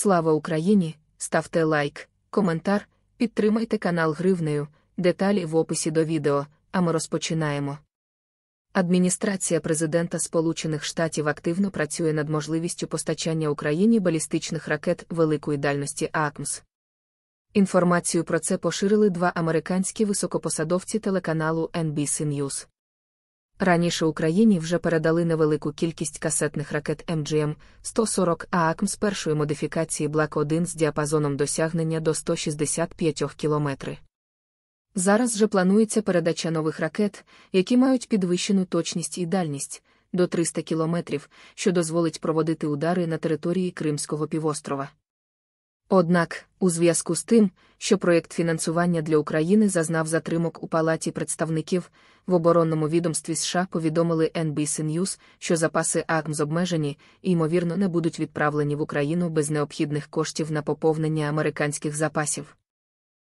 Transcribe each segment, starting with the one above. Слава Україні! Ставте лайк, коментар, підтримайте канал гривнею, деталі в описі до відео, а ми розпочинаємо. Адміністрація президента Сполучених Штатів активно працює над можливістю постачання Україні балістичних ракет великої дальності ATACMS. Інформацію про це поширили два американські високопосадовці телеканалу NBC News. Раніше Україні вже передали невелику кількість касетних ракет MGM-140 ATACMS першої модифікації БЛАК-1 з діапазоном досягнення до 165 км. Зараз же планується передача нових ракет, які мають підвищену точність і дальність – до 300 км, що дозволить проводити удари на території Кримського півострова. Однак, у зв'язку з тим, що проєкт фінансування для України зазнав затримок у Палаті представників, в оборонному відомстві США повідомили NBC News, що запаси ATACMS обмежені і, ймовірно, не будуть відправлені в Україну без необхідних коштів на поповнення американських запасів.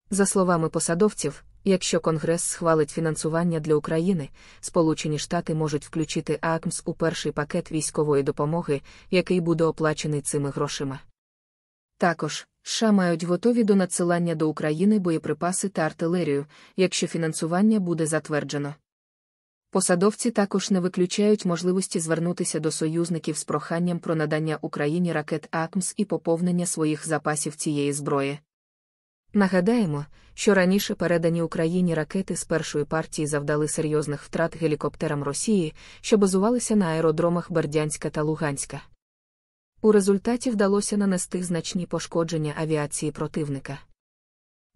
За словами посадовців, якщо Конгрес схвалить фінансування для України, Сполучені Штати можуть включити ATACMS у перший пакет військової допомоги, який буде оплачений цими грошима. Також, США мають готові до надсилання до України боєприпаси та артилерію, якщо фінансування буде затверджено. Посадовці також не виключають можливості звернутися до союзників з проханням про надання Україні ракет ATACMS і поповнення своїх запасів цієї зброї. Нагадаємо, що раніше передані Україні ракети з першої партії завдали серйозних втрат гелікоптерам Росії, що базувалися на аеродромах Бердянська та Луганська. У результаті вдалося нанести значні пошкодження авіації противника.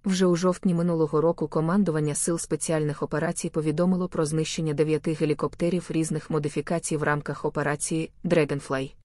Вже у жовтні минулого року командування Сил спеціальних операцій повідомило про знищення 9 гелікоптерів різних модифікацій в рамках операції «Dragonfly».